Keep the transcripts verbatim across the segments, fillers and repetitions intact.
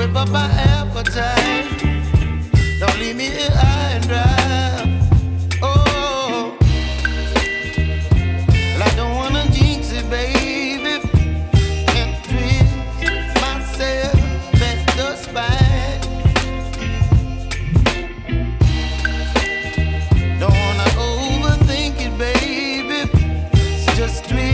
whip up my appetite. Don't leave me here high and dry. Oh, well, I don't wanna jinx it, baby, and twist myself at the spine. Don't wanna overthink it, baby, just twist.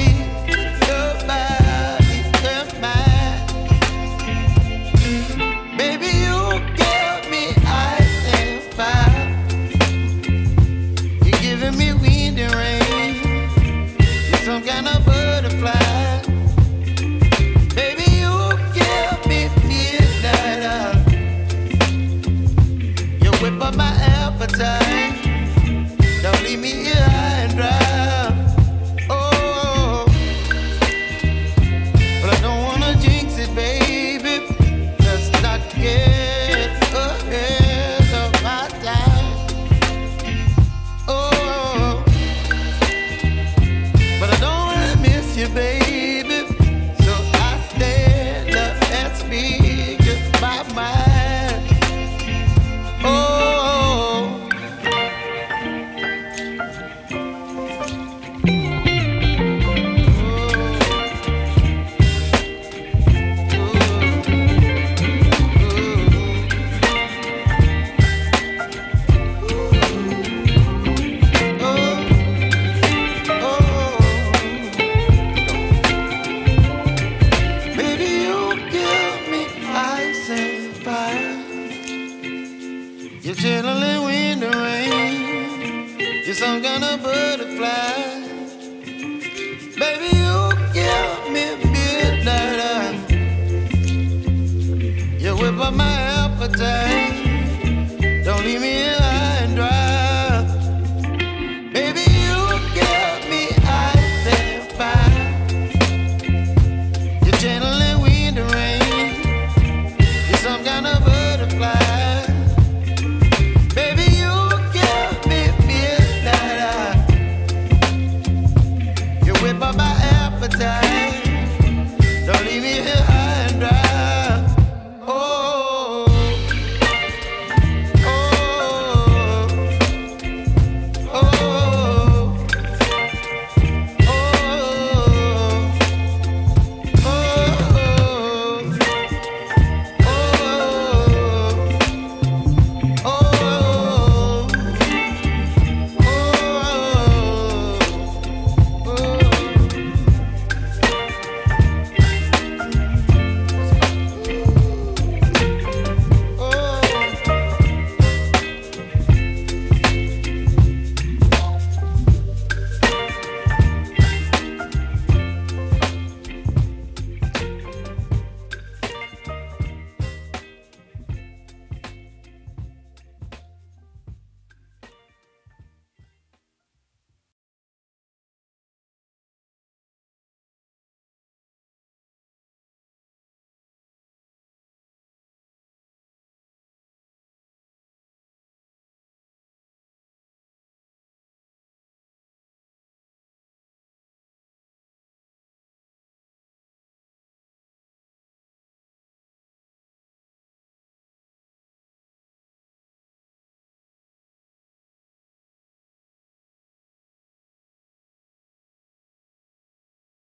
Don't leave me here high and dry. Oh, but I don't wanna jinx it, baby. Let's not get ahead of my time. Oh, but I don't wanna miss you, baby. So I stand up and speak my mind. Oh. You're chilling when the rain, you're some kind of butterfly. Baby, you give me midnight. You whip up my appetite.